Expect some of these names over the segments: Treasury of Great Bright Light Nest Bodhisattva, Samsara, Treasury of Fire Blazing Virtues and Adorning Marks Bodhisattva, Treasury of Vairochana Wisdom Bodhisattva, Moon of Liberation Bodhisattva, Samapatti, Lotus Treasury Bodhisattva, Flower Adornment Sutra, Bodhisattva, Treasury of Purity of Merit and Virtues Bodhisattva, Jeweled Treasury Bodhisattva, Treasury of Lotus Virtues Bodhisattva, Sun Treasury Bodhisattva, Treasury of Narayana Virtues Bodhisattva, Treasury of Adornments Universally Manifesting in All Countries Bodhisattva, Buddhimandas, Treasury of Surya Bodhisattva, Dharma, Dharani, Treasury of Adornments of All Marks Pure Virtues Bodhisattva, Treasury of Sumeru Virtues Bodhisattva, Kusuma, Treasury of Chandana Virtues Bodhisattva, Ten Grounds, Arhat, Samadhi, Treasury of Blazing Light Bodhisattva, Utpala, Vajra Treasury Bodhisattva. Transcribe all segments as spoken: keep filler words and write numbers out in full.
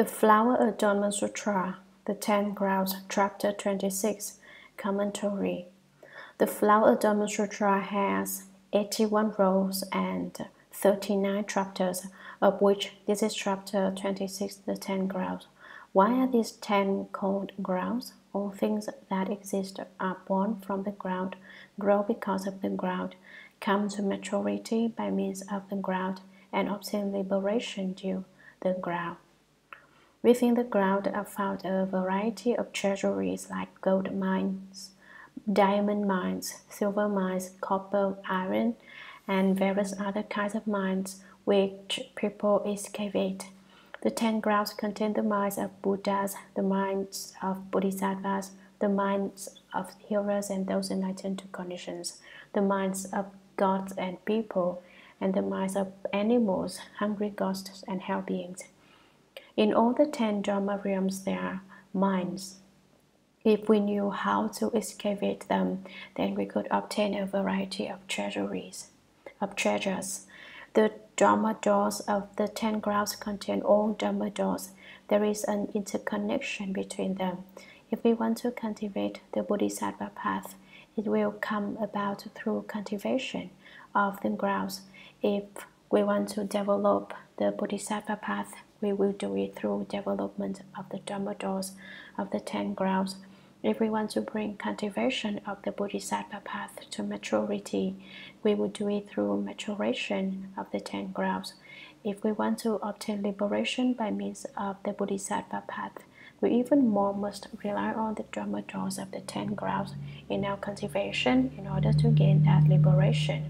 The Flower Adornment Sutra, the Ten Grounds, Chapter twenty-six, Commentary. The Flower Adornment Sutra has eighty-one rows and thirty-nine chapters, of which this is Chapter twenty-six, the Ten Grounds. Why are these ten called grounds? All things that exist are born from the ground, grow because of the ground, come to maturity by means of the ground, and obtain liberation due the ground. Within the ground are found a variety of treasuries like gold mines, diamond mines, silver mines, copper, iron, and various other kinds of mines which people excavate. The ten grounds contain the minds of Buddhas, the minds of Bodhisattvas, the minds of heroes and those enlightened to conditions, the minds of gods and people, and the minds of animals, hungry ghosts, and hell beings. In all the ten Dharma realms there are minds. If we knew how to excavate them, then we could obtain a variety of treasuries, of treasures. The Dharma doors of the ten grounds contain all Dharma doors. There is an interconnection between them. If we want to cultivate the Bodhisattva path, it will come about through cultivation of the grounds. If we want to develop the Bodhisattva path, we will do it through development of the Dharma doors of the ten grounds. If we want to bring cultivation of the Bodhisattva path to maturity, we will do it through maturation of the ten grounds. If we want to obtain liberation by means of the Bodhisattva path, we even more must rely on the Dharma doors of the ten grounds in our cultivation in order to gain that liberation.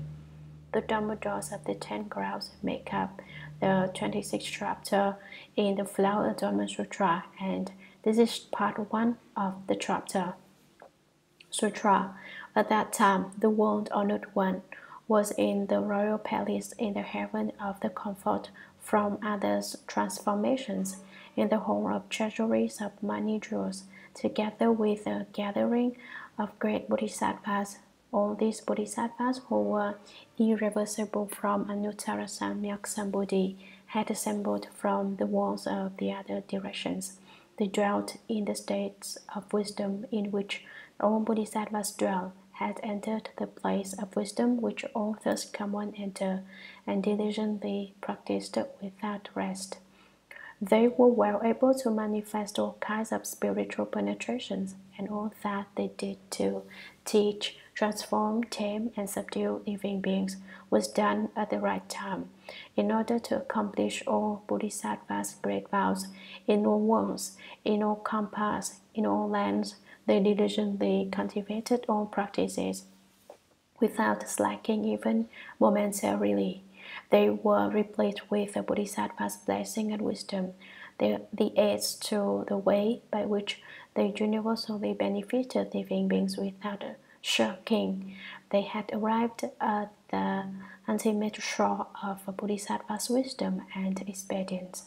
The Dharma doors of the ten grounds make up the twenty-sixth chapter in the Flower Adornment Sutra, and this is part one of the chapter. Sutra. At that time, the world honored one was in the royal palace in the heaven of the comfort from others' transformations, in the home of treasuries of money jewels, together with a gathering of great bodhisattvas. All these bodhisattvas who were irreversible from Anuttara Samyaksambodhi had assembled from the walls of the other directions. They dwelt in the states of wisdom in which all bodhisattvas dwell, had entered the place of wisdom which all thirst common enter, and diligently practiced without rest. They were well able to manifest all kinds of spiritual penetrations, and all that they did to teach, transform, tame, and subdue living beings was done at the right time, in order to accomplish all bodhisattvas' great vows. In all worlds, in all compass, in all lands, they diligently cultivated all practices, without slacking even momentarily. They were replete with the bodhisattva's blessing and wisdom, the, the aids to the way by which they universally benefited living beings without shirking. They had arrived at the ultimate shore of bodhisattva's wisdom and expedience.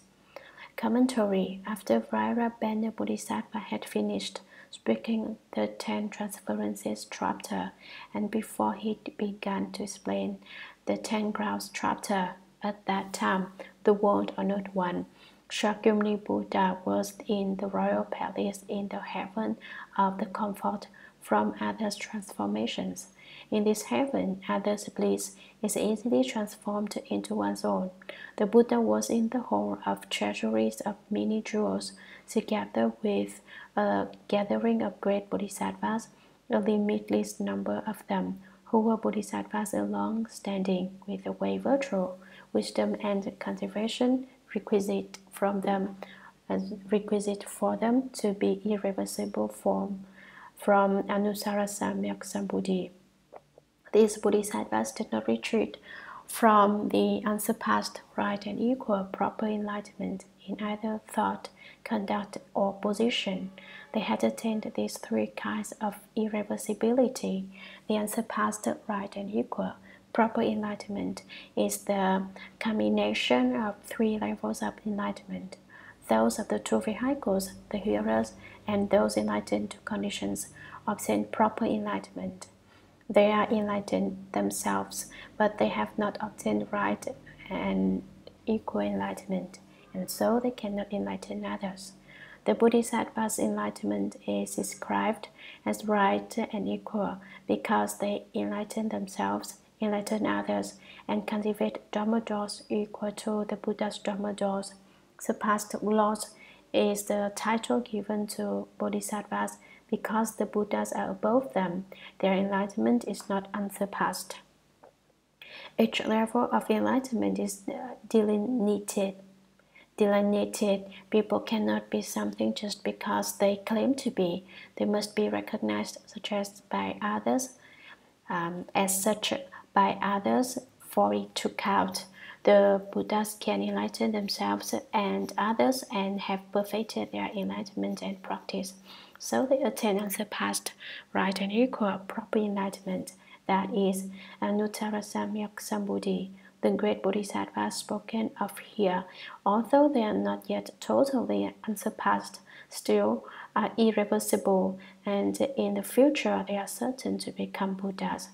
Commentary. After Vairabhana Bodhisattva had finished speaking the Ten Transferences chapter, and before he began to explain the Ten Grounds chapter, at that time, the world honored one, Shakyamuni Buddha, was in the royal palace in the heaven of the comfort from others' transformations. In this heaven, others' bliss is easily transformed into one's own. The Buddha was in the hall of treasuries of many jewels, together with a gathering of great bodhisattvas, a limitless number of them, who were bodhisattvas long standing, with the way virtue, wisdom, and cultivation requisite from them, as requisite for them to be irreversible form from Anuttara Samyaksambodhi. These bodhisattvas did not retreat from the unsurpassed right and equal proper enlightenment in either thought, conduct, or position. They had attained these three kinds of irreversibility. The unsurpassed right and equal proper enlightenment is the combination of three levels of enlightenment: those of the two vehicles, the hearers, and those enlightened to conditions obtain proper enlightenment. They are enlightened themselves, but they have not obtained right and equal enlightenment. and so they cannot enlighten others. The Bodhisattva's enlightenment is described as right and equal because they enlighten themselves, enlighten others, and cultivate Dharma doors equal to the Buddha's Dharma doors. Surpassed laws is the title given to Bodhisattvas because the Buddhas are above them. Their enlightenment is not unsurpassed. Each level of enlightenment is delineated. Delineated. People cannot be something just because they claim to be. They must be recognized such as by others, um, as such by others for it to count. The Buddhas can enlighten themselves and others and have perfected their enlightenment and practice. So they attain unsurpassed, right and equal, proper enlightenment. That is Anuttara Samyaksambodhi, the great Bodhisattva spoken of here. Although they are not yet totally unsurpassed, still are irreversible, and in the future they are certain to become Buddhas.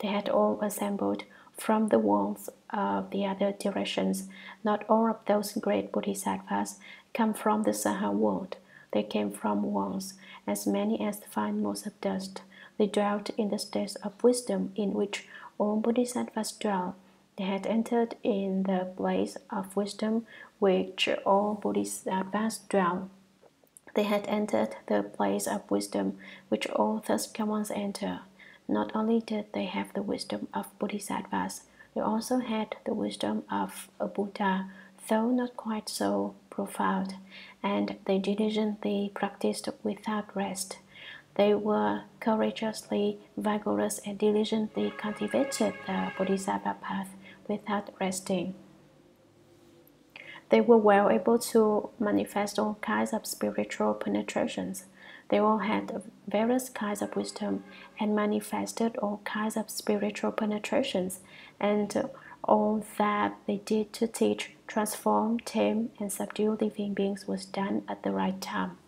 They had all assembled from the worlds of the other directions. Not all of those great Bodhisattvas come from the Saha world. They came from worlds as many as the fine motes of dust. They dwelt in the states of wisdom in which all Bodhisattvas dwell. They had entered in the place of wisdom which all Bodhisattvas dwell. They had entered the place of wisdom which all Thirst-come ones enter. Not only did they have the wisdom of Bodhisattvas, they also had the wisdom of a Buddha, though not quite so profound, and they diligently practiced without rest. They were courageously vigorous and diligently cultivated the Bodhisattva path without resting. They were well able to manifest all kinds of spiritual penetrations. They all had various kinds of wisdom and manifested all kinds of spiritual penetrations, and all that they did to teach, transform, tame, and subdue living beings was done at the right time.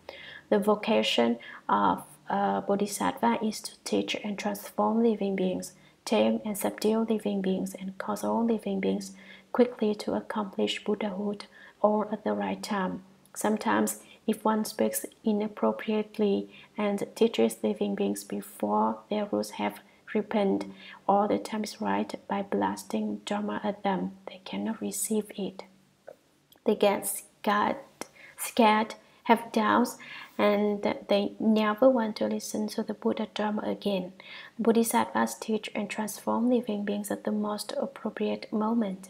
The vocation of a Bodhisattva is to teach and transform living beings, tame and subdue living beings, and cause all living beings quickly to accomplish Buddhahood, all at the right time. Sometimes, if one speaks inappropriately and teaches living beings before their roots have ripened, or the time is right, by blasting Dharma at them, they cannot receive it. They get scared, scared, have doubts, and they never want to listen to the Buddha Dharma again. Bodhisattvas teach and transform living beings at the most appropriate moment.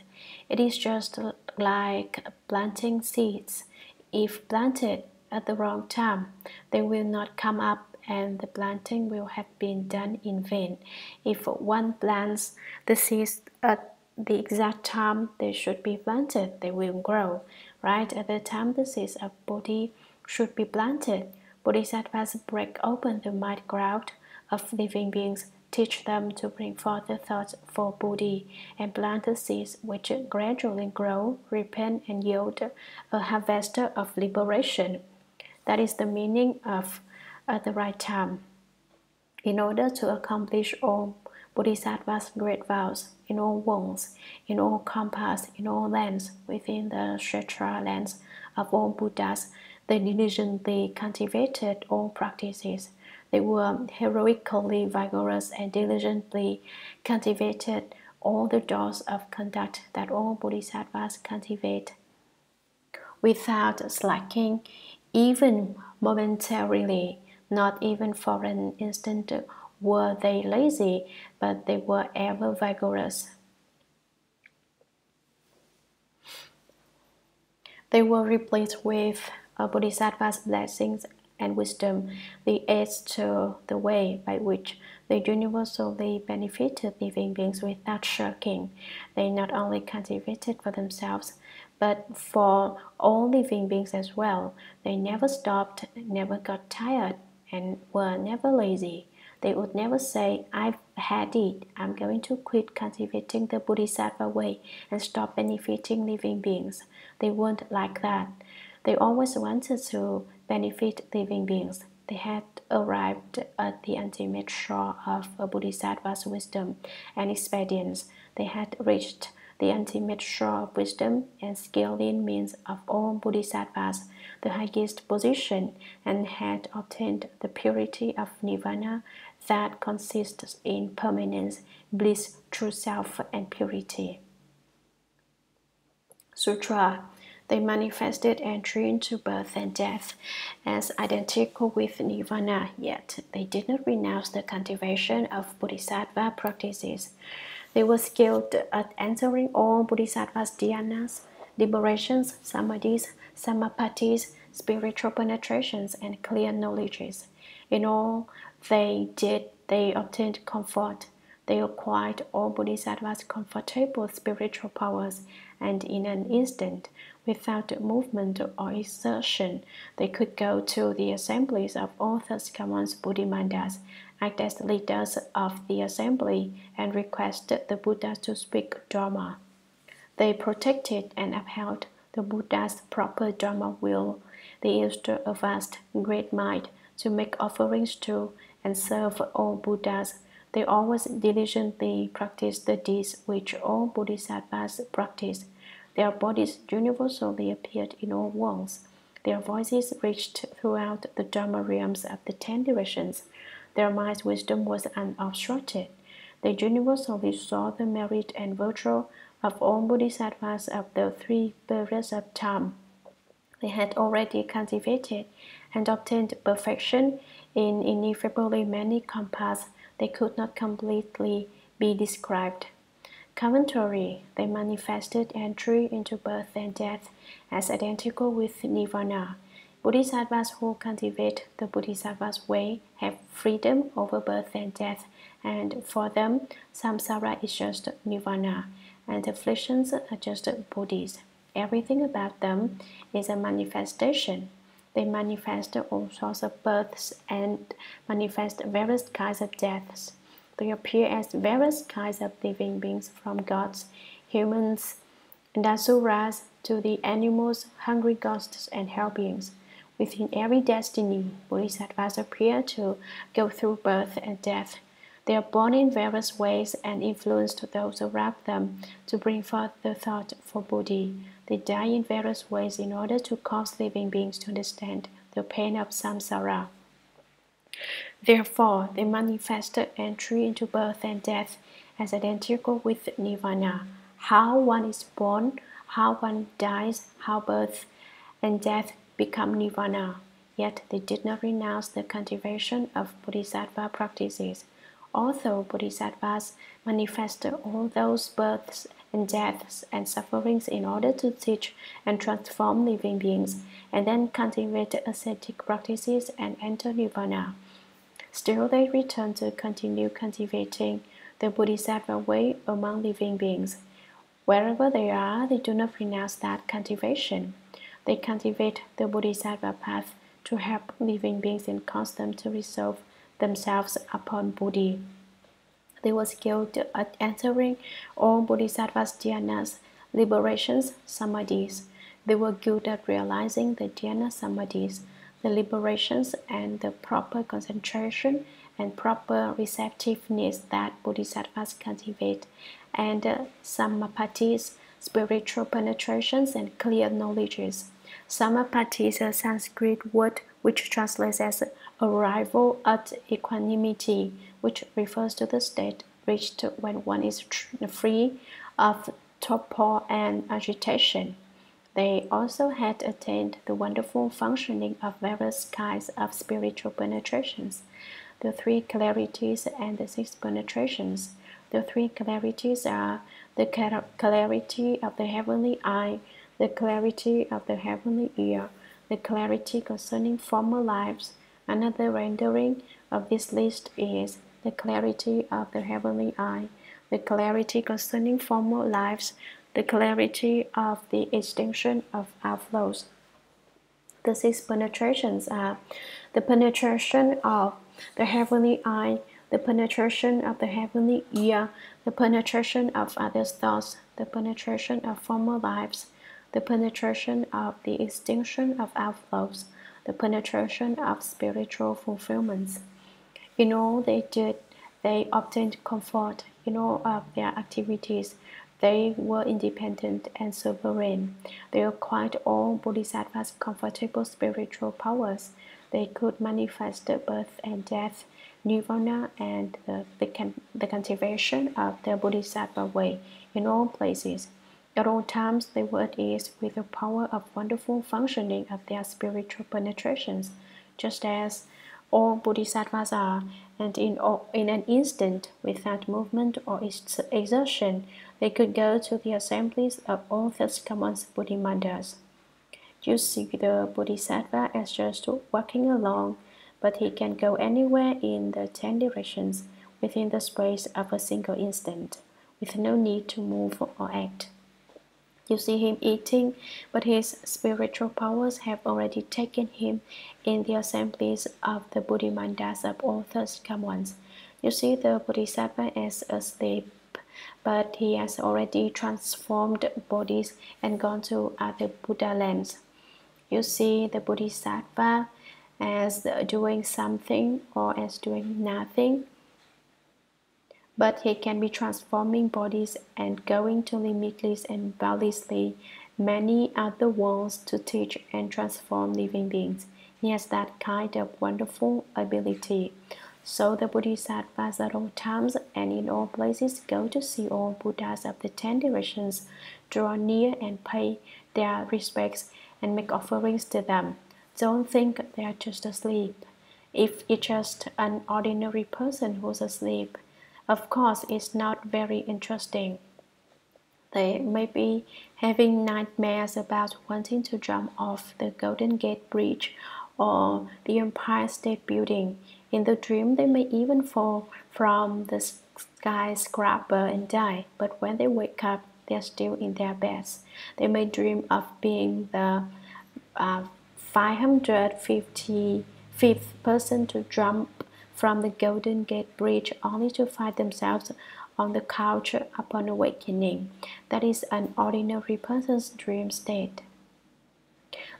It is just like planting seeds. If planted at the wrong time, they will not come up and the planting will have been done in vain. If one plants the seeds at the exact time they should be planted, they will grow. Right at the time the seeds of Bodhi should be planted, Bodhisattvas break open the mighty ground of living beings, teach them to bring forth the thoughts for Bodhi, and plant the seeds which gradually grow, ripen, and yield a harvester of liberation. That is the meaning of at the right time. In order to accomplish all Bodhisattva's great vows, in all worlds, in all compass, in all lands, within the Kshetra lands of all Buddhas, they diligently cultivated all practices. They were heroically vigorous and diligently cultivated all the doors of conduct that all Bodhisattvas cultivate without slacking, even momentarily. Not even for an instant were they lazy, but they were ever vigorous. They were replete with Bodhisattva's blessings and wisdom, the aids to the way by which they universally benefited living beings without shirking. They not only cultivated for themselves, but for all living beings as well. They never stopped, never got tired, and were never lazy. They would never say, "I've had it, I'm going to quit cultivating the Bodhisattva way and stop benefiting living beings." They weren't like that. They always wanted to benefit living beings. They had arrived at the ultimate shore of a Bodhisattva's wisdom and experience. They had reached the ultimate shore of wisdom and scaling means of all bodhisattvas, the highest position, and had obtained the purity of nirvana that consists in permanence, bliss, true self, and purity. Sutra. They manifested entry into birth and death as identical with nirvana, yet they did not renounce the cultivation of bodhisattva practices. They were skilled at answering all bodhisattvas' dhyanas, liberations, samadhis, samapattis, spiritual penetrations, and clear knowledges. In all they did, they obtained comfort. They acquired all bodhisattvas' comfortable spiritual powers, and in an instant, without movement or exertion, they could go to the assemblies of all Thirty-One Buddhimandas, act as leaders of the assembly, and request the Buddha to speak Dharma. They protected and upheld the Buddha's proper Dharma will. They used a vast, great might to make offerings to and serve all Buddhas. They always diligently practiced the deeds which all bodhisattvas practice. Their bodies universally appeared in all worlds. Their voices reached throughout the Dharma realms of the ten directions. Their mind's wisdom was unobstructed. They universally saw the merit and virtue of all bodhisattvas of the three periods of time. They had already cultivated and obtained perfection in ineffably many compass. They could not completely be described. Commentary. They manifested entry into birth and death as identical with nirvana. Bodhisattvas who cultivate the bodhisattva's way have freedom over birth and death, and for them, samsara is just nirvana, and afflictions are just bodhis. Everything about them is a manifestation. They manifest all sorts of births and manifest various kinds of deaths. They appear as various kinds of living beings, from gods, humans, and asuras to the animals, hungry ghosts, and hell beings. Within every destiny, bodhisattvas appear to go through birth and death. They are born in various ways and influence those around them to bring forth the thought for Bodhi. They die in various ways in order to cause living beings to understand the pain of samsara. Therefore, they manifested entry into birth and death as identical with nirvana. How one is born, how one dies, how birth and death become nirvana. Yet they did not renounce the cultivation of bodhisattva practices. Although bodhisattvas manifested all those births and deaths and sufferings in order to teach and transform living beings, and then cultivate ascetic practices and enter nirvana, still they return to continue cultivating the bodhisattva way among living beings. Wherever they are, they do not renounce that cultivation. They cultivate the bodhisattva path to help living beings and cause them to resolve themselves upon Bodhi. They were skilled at answering all bodhisattvas' dhyanas, liberations, samadhis. They were good at realizing the dhyana samadhis, the liberations, and the proper concentration and proper receptiveness that bodhisattvas cultivate, and uh, samapattis, spiritual penetrations, and clear knowledges. Samapatti is a Sanskrit word which translates as arrival at equanimity, which refers to the state reached when one is free of torpor and agitation. They also had attained the wonderful functioning of various kinds of spiritual penetrations, the three clarities and the six penetrations. The three clarities are the clarity of the heavenly eye, the clarity of the heavenly ear, the clarity concerning former lives. Another rendering of this list is the clarity of the heavenly eye, the clarity concerning former lives, the clarity of the extinction of outflows. The six penetrations are the penetration of the heavenly eye, the penetration of the heavenly ear, the penetration of others' thoughts, the penetration of former lives, the penetration of the extinction of outflows, the penetration of spiritual fulfillments. In all they did, they obtained comfort in all of their activities. They were independent and sovereign. They acquired all Bodhisattva's comfortable spiritual powers. They could manifest the birth and death, nirvana, and uh, the, the cultivation of the Bodhisattva way in all places. At all times, they were at ease with the power of wonderful functioning of their spiritual penetrations, just as all Bodhisattvas are, and in, all, in an instant, without movement or ex exertion, they could go to the assemblies of all these common Buddhimandas. You see the Bodhisattva as just walking along, but he can go anywhere in the ten directions within the space of a single instant, with no need to move or act. You see him eating, but his spiritual powers have already taken him in the assemblies of the Buddhimandas of all come ones. You see the Bodhisattva as asleep, but he has already transformed bodies and gone to other Buddha lands. You see the Bodhisattva as doing something or as doing nothing, but he can be transforming bodies and going to limitless and boundlessly many other worlds to teach and transform living beings. He has that kind of wonderful ability. So the Bodhisattvas at all times and in all places go to see all Buddhas of the ten directions, draw near and pay their respects and make offerings to them. Don't think they are just asleep. If it's just an ordinary person who's asleep, of course, it's not very interesting. They may be having nightmares about wanting to jump off the Golden Gate Bridge or the Empire State Building. In the dream, they may even fall from the skyscraper and die, but when they wake up, they're still in their beds. They may dream of being the uh, five hundred fifty-fifth person to jump from the Golden Gate Bridge, only to find themselves on the couch upon awakening. That is an ordinary person's dream state.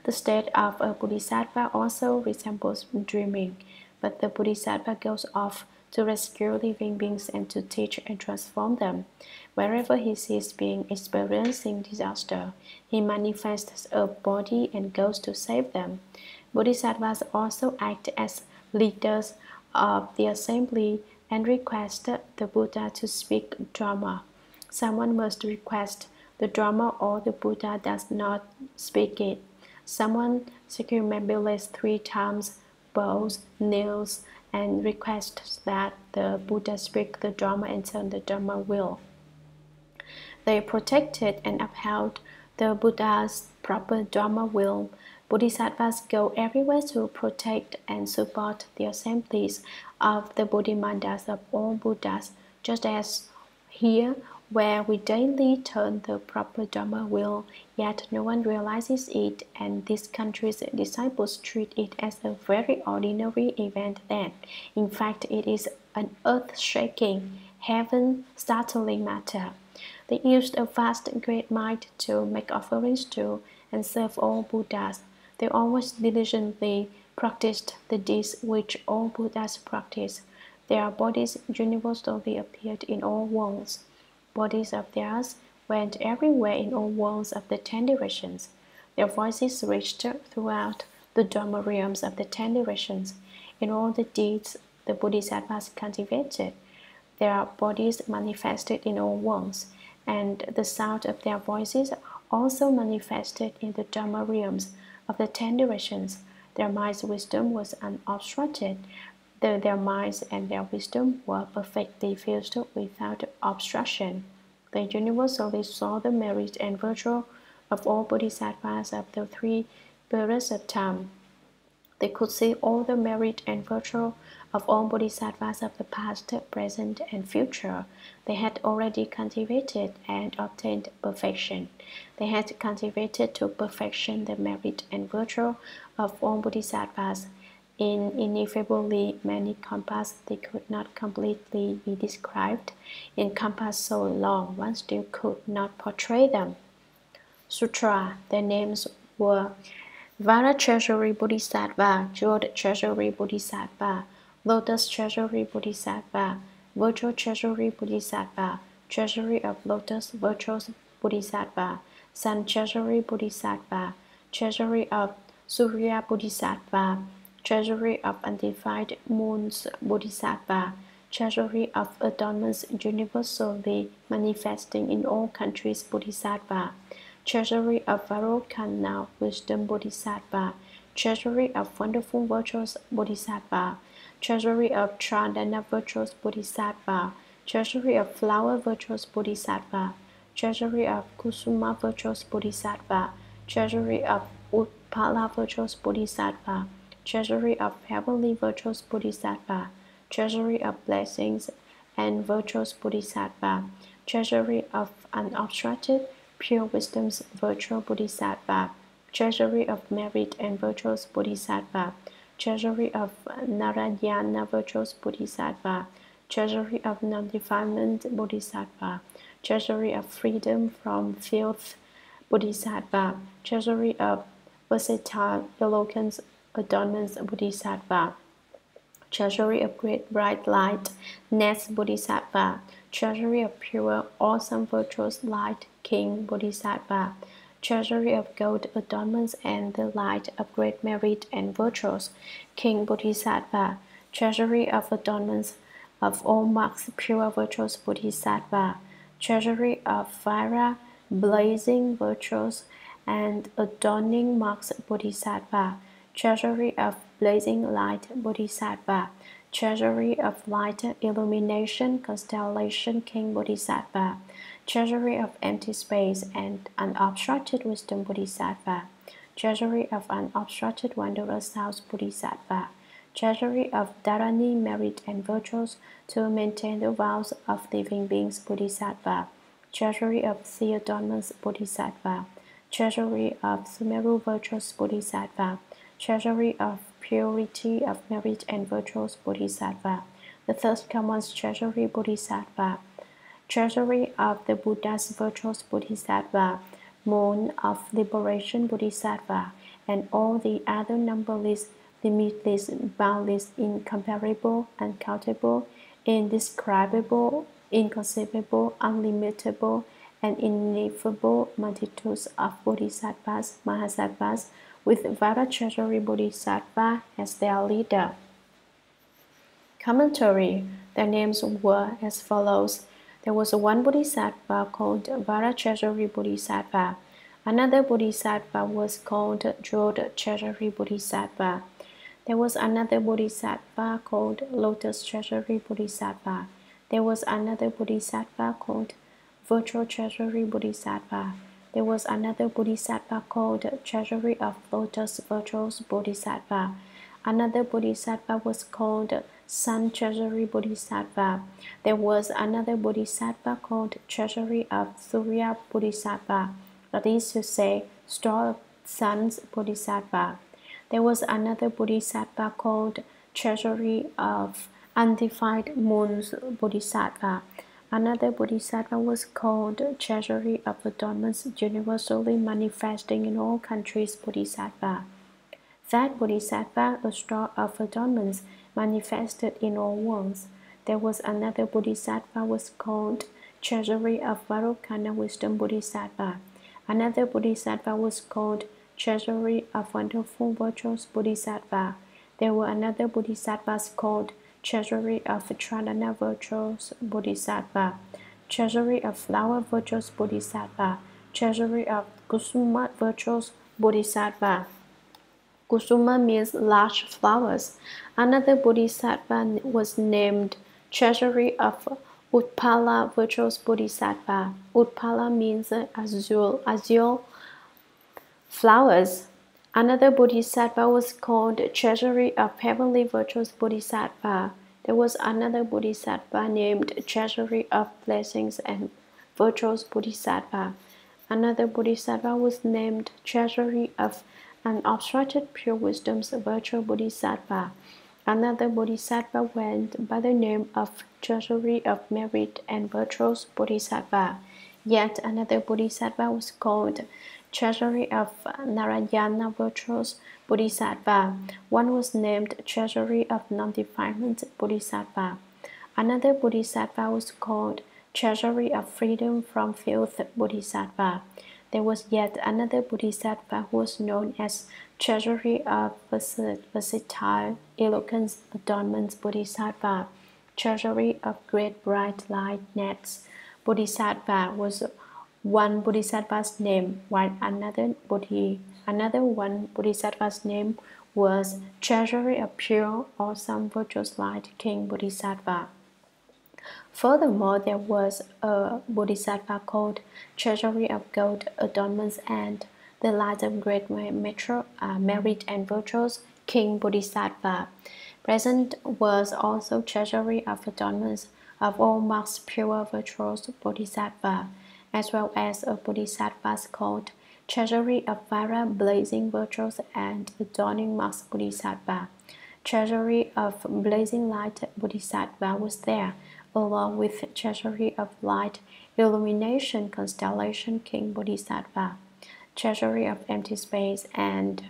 The state of a Bodhisattva also resembles dreaming, but the Bodhisattva goes off to rescue living beings and to teach and transform them. Wherever he sees being experiencing disaster, he manifests a body and goes to save them. Bodhisattvas also act as leaders of the assembly and request the Buddha to speak Dharma. Someone must request the Dharma or the Buddha does not speak it. Someone circumambulates three times, bows, kneels, and requests that the Buddha speak the Dharma and turn the Dharma wheel. They protected and upheld the Buddha's proper Dharma wheel. Bodhisattvas go everywhere to protect and support the assemblies of the Bodhimandas of all Buddhas, just as here, where we daily turn the proper Dharma wheel, yet no one realizes it, and this country's disciples treat it as a very ordinary event then. In fact, it is an earth-shaking, heaven-startling matter. They used a vast great might to make offerings to and serve all Buddhas. They always diligently practiced the deeds which all Buddhas practice. Their bodies universally appeared in all worlds. Bodies of theirs went everywhere in all worlds of the ten directions. Their voices reached throughout the Dharma realms of the ten directions. In all the deeds the Bodhisattvas cultivated, their bodies manifested in all worlds, and the sound of their voices also manifested in the Dharma realms of the ten directions. Their mind's wisdom was unobstructed, though their minds and their wisdom were perfectly fused without obstruction. They universally saw the merit and virtue of all Bodhisattvas of the three periods of time. They could see all the merit and virtue of all Bodhisattvas of the past, present, and future. They had already cultivated and obtained perfection. They had cultivated to perfection the merit and virtue of all Bodhisattvas. In ineffably many compass, they could not completely be described. In compass so long, one still could not portray them. Sutra, their names were Vajra Treasury Bodhisattva, Jeweled Treasury Bodhisattva, Lotus Treasury Bodhisattva, Vajra Treasury Bodhisattva, Treasury of Lotus Virtues Bodhisattva, Sun Treasury Bodhisattva, Treasury of Surya Bodhisattva, Treasury of Undefined Moons Bodhisattva, Treasury of Adornments Universally Manifesting in All Countries Bodhisattva, Treasury of Vairochana Wisdom Bodhisattva, Treasury of Wonderful Virtues Bodhisattva, Treasury of Chandana Virtues Bodhisattva, Treasury of Flower Virtues Bodhisattva, Treasury of Kusuma Virtues Bodhisattva, Treasury of Upala Virtues Bodhisattva, Treasury of Heavenly Virtues Bodhisattva, Treasury of Blessings and Virtues Bodhisattva, Treasury of Unobstructed Pure Wisdoms Virtues Bodhisattva, Treasury of Merit and Virtues Bodhisattva, Treasury of Narayana Virtues Bodhisattva, Treasury of Non Defilement Bodhisattva, Treasury of Freedom from Filth Bodhisattva, Treasury of Versatile Eloquence Adornments Bodhisattva, Treasury of Great Bright Light Nest Bodhisattva, Treasury of Pure Awesome Virtuous Light King Bodhisattva, Treasury of Gold Adornments and the Light of Great Merit and Virtues King Bodhisattva, Treasury of Adornments of All Marks Pure Virtues Bodhisattva, Treasury of Fire Blazing Virtues and Adorning Marks Bodhisattva, Treasury of Blazing Light Bodhisattva, Treasury of Light Illumination Constellation King Bodhisattva, Treasury of Empty Space and Unobstructed Wisdom Bodhisattva, Treasury of Unobstructed Wondrous House Bodhisattva, Treasury of Dharani Merit and Virtues to Maintain the Vows of Living Beings Bodhisattva, Treasury of Sea Adornments Bodhisattva, Treasury of Sumeru Virtues Bodhisattva, Treasury of Purity of Merit and Virtues Bodhisattva, the Third Common's Treasury Bodhisattva, Treasury of the Buddha's Virtues Bodhisattva, Moon of Liberation Bodhisattva, and all the other numberless, limitless, boundless, incomparable, uncountable, indescribable, inconceivable, unlimitable, and ineffable multitudes of Bodhisattvas, Mahasattvas, with Vajra Treasury Bodhisattva as their leader. Commentary. Their names were as follows. There was one Bodhisattva called Vajra Treasury Bodhisattva. Another Bodhisattva was called Jeweled Treasury Bodhisattva. There was another Bodhisattva called Lotus Treasury Bodhisattva. There was another Bodhisattva called Virtual Treasury Bodhisattva. There was another Bodhisattva called Treasury of Lotus Virtues Bodhisattva. Another Bodhisattva was called Sun Treasury Bodhisattva. There was another Bodhisattva called Treasury of Surya Bodhisattva, that is to say, Store of Suns Bodhisattva. There was another Bodhisattva called Treasury of Undefined Moons Bodhisattva. Another Bodhisattva was called Treasury of Adornments Universally Manifesting in All Countries Bodhisattva. That Bodhisattva, a store of adornments, manifested in all worlds. There was another Bodhisattva was called Treasury of Vairochana Wisdom Bodhisattva. Another Bodhisattva was called Treasury of Wonderful Virtues Bodhisattva. There were another Bodhisattvas called Treasury of Chandana Virtues Bodhisattva, Treasury of Flower Virtues Bodhisattva, Treasury of Kusuma Virtues Bodhisattva. Kusuma means large flowers. Another Bodhisattva was named Treasury of Utpala Virtues Bodhisattva. Utpala means azure, azure flowers. Another Bodhisattva was called Treasury of Heavenly Virtues Bodhisattva. There was another Bodhisattva named Treasury of Blessings and Virtues Bodhisattva. Another Bodhisattva was named Treasury of Unobstructed Pure Wisdom's Virtues Bodhisattva. Another Bodhisattva went by the name of Treasury of Merit and Virtues Bodhisattva. Yet another Bodhisattva was called Treasury of Narayana Virtues Bodhisattva. One was named Treasury of Non Defilement Bodhisattva. Another Bodhisattva was called Treasury of Freedom from Filth Bodhisattva. There was yet another Bodhisattva who was known as Treasury of Versatile Eloquence Adornments Bodhisattva. Treasury of Great Bright Light Nest Bodhisattva was one Bodhisattva's name, while another Bodhi, another one Bodhisattva's name was Treasury of Pure Awesome Virtuous Light King Bodhisattva. Furthermore, there was a Bodhisattva called Treasury of Gold Adornments and the Light of Great Metro, uh, Merit and Virtues King Bodhisattva. Present was also Treasury of Adornments of All Marks Pure Virtuous Bodhisattva, as well as a Bodhisattva called Treasury of Fire Blazing Virtues and Adorning Marks Bodhisattva. Treasury of Blazing Light Bodhisattva was there, along with Treasury of Light Illumination Constellation King Bodhisattva, Treasury of Empty Space and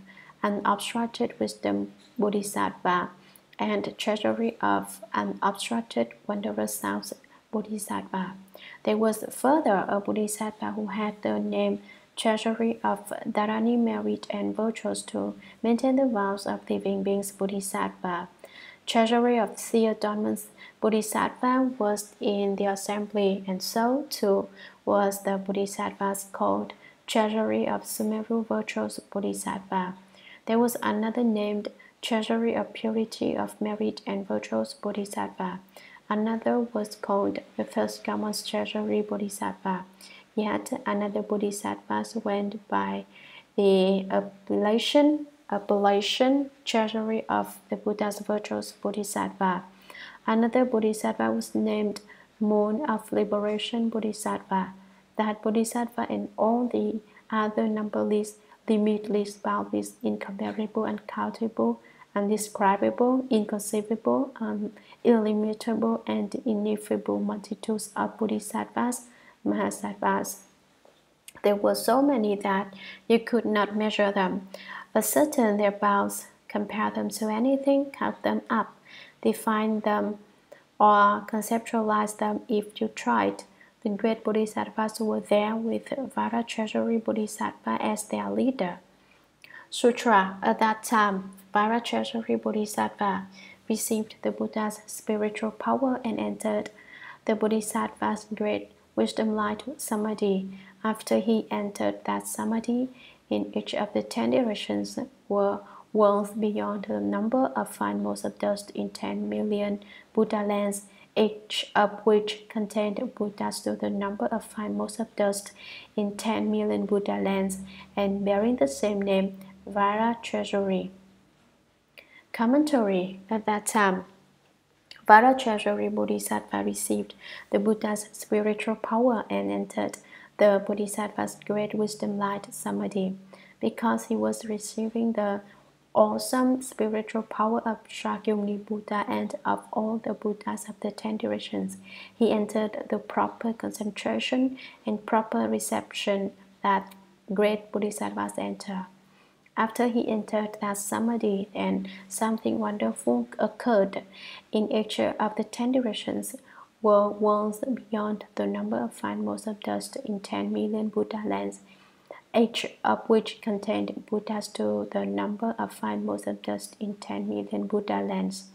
Unobstructed Wisdom Bodhisattva, and Treasury of Unobstructed Wondrous Sounds Bodhisattva. There was further a Bodhisattva who had the name Treasury of Dharani Merit and Virtues to maintain the vows of living beings Bodhisattva. Treasury of the Adornments Bodhisattva was in the assembly, and so too was the Bodhisattva called Treasury of Sumeru Virtues Bodhisattva. There was another named Treasury of Purity of Merit and Virtues Bodhisattva. Another was called the First Commons Treasury Bodhisattva. Yet another Bodhisattva went by the appellation, appellation Treasury of the Buddha's Virtues Bodhisattva. Another Bodhisattva was named Moon of Liberation Bodhisattva. That Bodhisattva and all the other numberless, limitless, boundless, incomparable, uncountable, undescribable, inconceivable, um, illimitable, and ineffable multitudes of Bodhisattvas, Mahasattvas. There were so many that you could not measure them, ascertain their bounds, compare them to anything, count them up, define them, or conceptualize them if you tried. The great Bodhisattvas were there with Vajra Treasury Bodhisattva as their leader. Sutra. At that time, Vajra Treasury Bodhisattva received the Buddha's spiritual power and entered the Bodhisattva's great wisdom light Samadhi. After he entered that Samadhi, in each of the ten directions were worlds beyond the number of fine motes of dust in ten million Buddha lands, each of which contained Buddhas to the number of fine motes of dust in ten million Buddha lands, and bearing the same name, Vajra Treasury. Commentary. At that time, Vajra Treasury Bodhisattva received the Buddha's spiritual power and entered the Bodhisattva's great wisdom light Samadhi. Because he was receiving the awesome spiritual power of Shakyamuni Buddha and of all the Buddhas of the ten directions, he entered the proper concentration and proper reception that great Bodhisattvas enter. After he entered that Samadhi, then something wonderful occurred. In each of the ten directions were worlds beyond the number of fine motes of dust in ten million Buddha lands, each of which contained Buddhas to the number of fine motes of dust in ten million Buddha lands,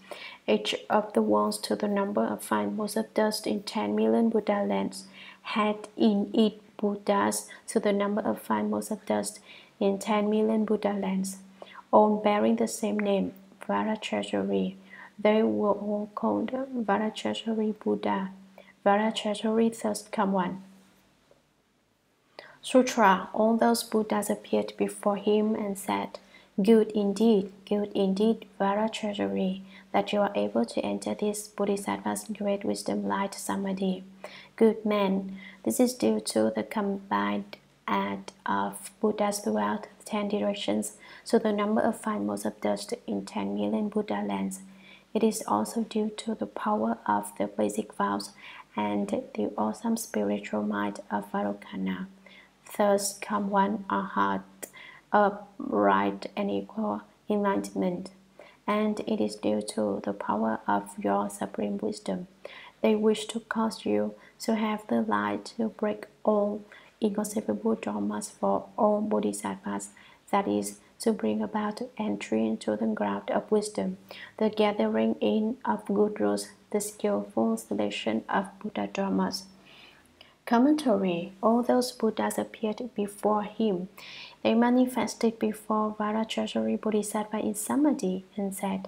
each of the worlds to the number of fine motes of dust in ten million Buddha lands had in it Buddhas to the number of fine motes of dust in ten million Buddha lands, all bearing the same name, Vajra Treasury. They were all called Vajra Treasury Buddha, Vajra Treasury Third Come One. Sutra. All those Buddhas appeared before him and said, "Good indeed, good indeed, Vajra Treasury, that you are able to enter this Bodhisattva's great wisdom light Samadhi. Good man, this is due to the combined act of Buddhas throughout ten directions, so the number of fine motes of dust in ten million Buddha lands. It is also due to the power of the basic vows and the awesome spiritual might of Vairochana, Third Come One, Arhat, upright and equal enlightenment, and it is due to the power of your supreme wisdom. they wish to cause you to have the light to break all inconceivable dharmas for all bodhisattvas, that is, to bring about entry into the ground of wisdom, the gathering in of good rules, the skillful selection of Buddha dharmas. Commentary. All those Buddhas appeared before him. They manifested before Vajra Treasury Bodhisattva in Samadhi and said,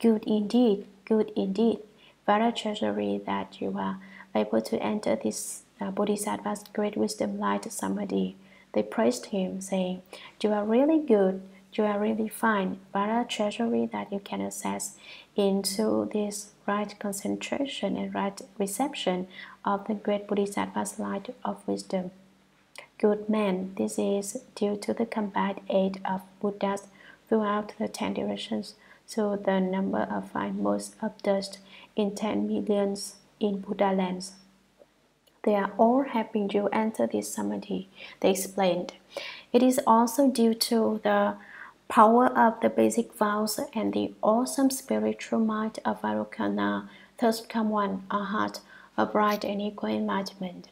"Good indeed, good indeed, Vajra Treasury that you are able to enter this uh, Bodhisattva's great wisdom light Samadhi." They praised him, saying, "You are really good, you are really fine, Vajra Treasury that you can access into this right concentration and right reception of the great Bodhisattva's light of wisdom. Good man, this is due to the combined aid of Buddhas throughout the ten directions, to the number of five motes of dust in ten millions in Buddha lands. They are all helping you enter this Samadhi," they explained. "It is also due to the power of the basic vows and the awesome spiritual might of Vairochana, thus come one, Arhat, a bright and equal enlightenment.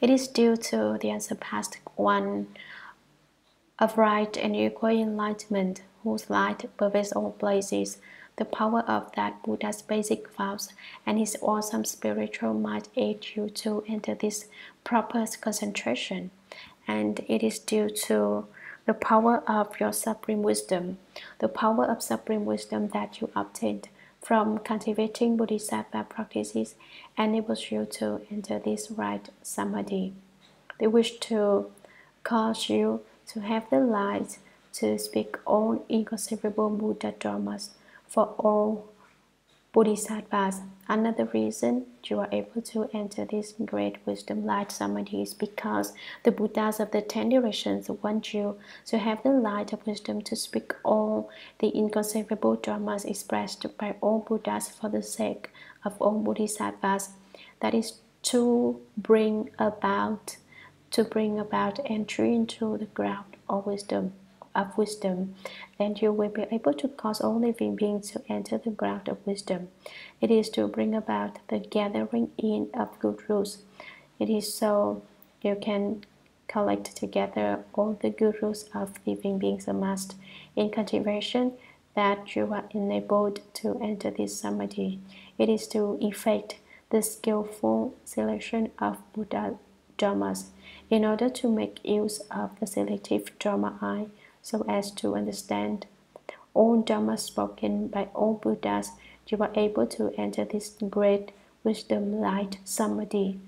It is due to the unsurpassed one of bright and equal enlightenment, whose light pervades all places, the power of that Buddha's basic vows and his awesome spiritual might aid you to enter this proper concentration, and it is due to the power of your supreme wisdom, the power of supreme wisdom that you obtained from cultivating bodhisattva practices enables you to enter this right Samadhi. They wish to cause you to have the light to speak all inconceivable Buddha dharmas for all bodhisattvas. Another reason you are able to enter this great wisdom light Samadhi is because the Buddhas of the ten directions want you to have the light of wisdom to speak all the inconceivable dharmas expressed by all Buddhas for the sake of all bodhisattvas, that is, to bring about to bring about entry into the ground of wisdom of wisdom, then you will be able to cause all living beings to enter the ground of wisdom. It is to bring about the gathering in of good rules. It is so you can collect together all the good rules of living beings amassed in cultivation that you are enabled to enter this Samadhi. It is to effect the skillful selection of Buddha dharmas in order to make use of the selective dharma eye, so as to understand all dharmas spoken by all Buddhas. You are able to enter this great wisdom light Samadhi."